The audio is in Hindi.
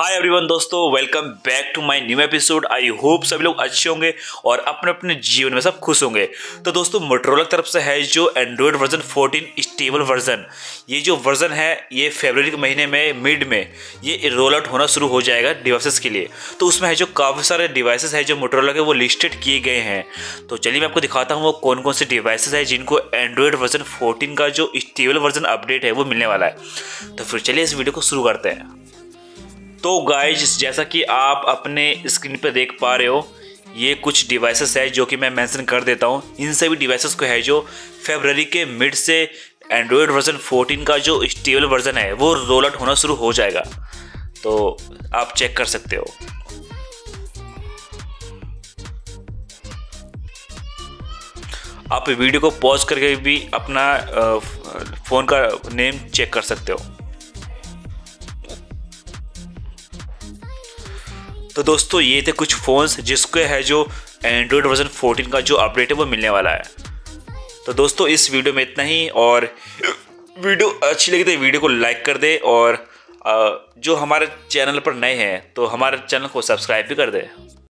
हाय एवरीवन दोस्तों, welcome back to my new episode. I hope सभी लोग अच्छे होंगे और अपने अपने जीवन में सब खुश होंगे। तो दोस्तों, मोटोरोला की तरफ से है जो एंड्रॉयड वर्जन 14 स्टेबल वर्जन, ये जो वर्जन है ये फरवरी के महीने में मिड में ये रोल आउट होना शुरू हो जाएगा डिवाइसेस के लिए। तो उसमें है जो काफ़ी सारे डिवाइसेस है जो मोटोरोला के वो लिस्टेड किए गए हैं। तो चलिए मैं आपको दिखाता हूँ वो कौन कौन से डिवाइसेस है जिनको एंड्रॉयड वर्जन 14 का जो स्टेबल वर्जन अपडेट है वो मिलने वाला है। तो फिर चलिए इस वीडियो को शुरू करते हैं। तो गाइज, जैसा कि आप अपने स्क्रीन पर देख पा रहे हो, ये कुछ डिवाइसेस है जो कि मैं मेंशन कर देता हूँ। इन सभी डिवाइसेस को है जो फरवरी के मिड से एंड्रॉयड वर्जन 14 का जो स्टेबल वर्जन है वो रोल आउट होना शुरू हो जाएगा। तो आप चेक कर सकते हो। आप वीडियो को पॉज करके भी अपना फ़ोन का नेम चेक कर सकते हो। तो दोस्तों, ये थे कुछ फ़ोन्स जिसके है जो एंड्रॉयड वर्जन 14 का जो अपडेट है वो मिलने वाला है। तो दोस्तों, इस वीडियो में इतना ही। और वीडियो अच्छी लगी तो वीडियो को लाइक कर दे और जो हमारे चैनल पर नए हैं तो हमारे चैनल को सब्सक्राइब भी कर दे।